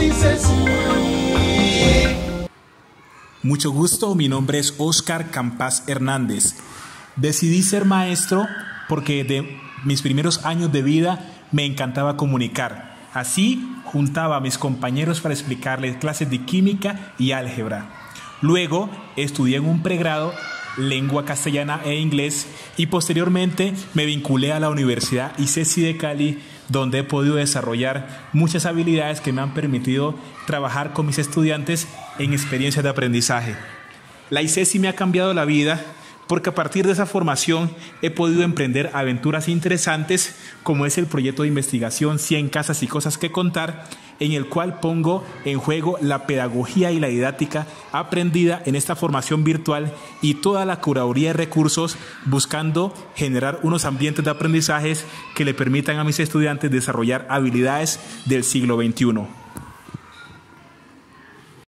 Icesi. Mucho gusto, mi nombre es Oscar Campaz Hernández. Decidí ser maestro porque de mis primeros años de vida me encantaba comunicar. Así juntaba a mis compañeros para explicarles clases de química y álgebra. Luego estudié en un pregrado lengua castellana e inglés y posteriormente me vinculé a la Universidad Icesi de Cali, donde he podido desarrollar muchas habilidades que me han permitido trabajar con mis estudiantes en experiencias de aprendizaje. La Icesi me ha cambiado la vida porque a partir de esa formación he podido emprender aventuras interesantes como es el proyecto de investigación 100 casas y cosas que contar, en el cual pongo en juego la pedagogía y la didáctica aprendida en esta formación virtual y toda la curaduría de recursos, buscando generar unos ambientes de aprendizajes que le permitan a mis estudiantes desarrollar habilidades del siglo XXI.